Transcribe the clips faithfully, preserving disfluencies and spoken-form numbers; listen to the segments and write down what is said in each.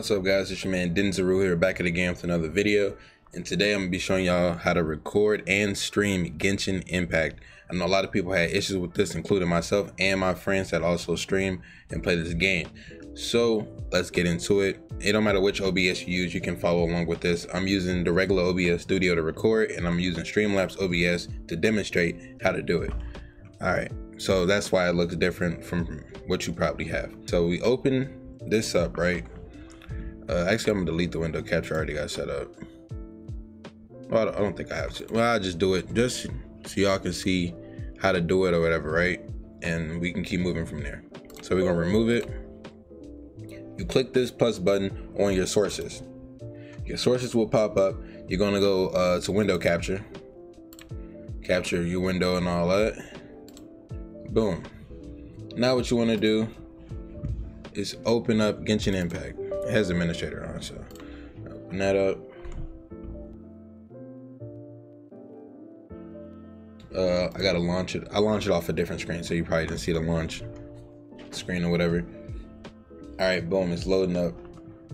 What's up, guys? It's your man Denzaru here, back at the game with another video, and today I'm gonna be showing y'all how to record and stream Genshin Impact. I know a lot of people had issues with this, including myself and my friends that also stream and play this game. So let's get into it. It don't matter which O B S you use, you can follow along with this. I'm using the regular O B S Studio to record, and I'm using Streamlabs O B S to demonstrate how to do it. All right, so that's why it looks different from what you probably have. So we open this up, right? Uh, actually, I'm gonna delete the window capture. I already got set up. Well, I don't think I have to. Well, I'll just do it just so y'all can see how to do it or whatever, right? And we can keep moving from there. So we're gonna remove it. You click this plus button on your sources. Your sources will pop up. You're gonna go uh, to window capture. Capture your window and all that. Boom. Now what you wanna do is open up Genshin Impact. It has administrator on, so open that up. Uh, I gotta launch it. I launched it off a different screen, so you probably didn't see the launch screen or whatever. All right, boom, it's loading up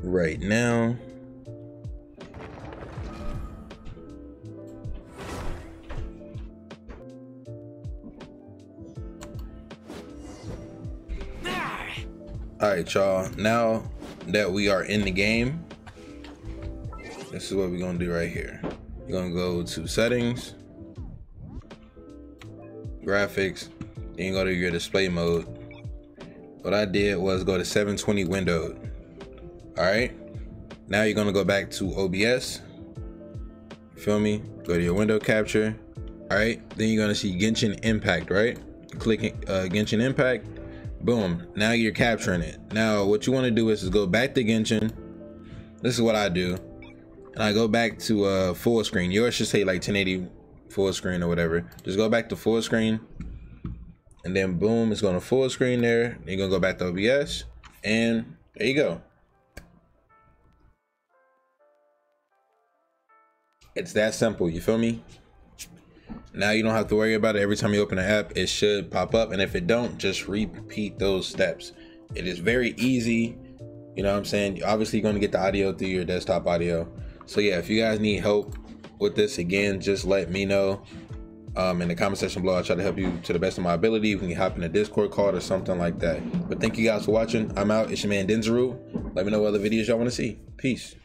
right now. All right, y'all, now that we are in the game, this is what we're gonna do right here. You're gonna go to settings, graphics, then you go to your display mode. What I did was go to seven twenty windowed. All right, now you're gonna go back to O B S, feel me? Go to your window capture. All right, then you're gonna see Genshin Impact, right? Click uh, Genshin Impact. Boom, now you're capturing it. Now what you want to do is, is go back to Genshin. This is what I do, and I go back to uh full screen. Yours should say like ten eighty full screen or whatever. Just go back to full screen, and then boom, it's going to full screen there. You're gonna go back to O B S, and there you go. It's that simple, you feel me? Now you don't have to worry about it. Every time you open the app, it should pop up. And if it don't, just repeat those steps. It is very easy. You know what I'm saying? Obviously, you're going to get the audio through your desktop audio. So yeah, if you guys need help with this, again, just let me know um, in the comment section below. I'll try to help you to the best of my ability. We can hop in a Discord call or something like that. But thank you guys for watching. I'm out. It's your man Denzaru. Let me know what other videos y'all want to see. Peace.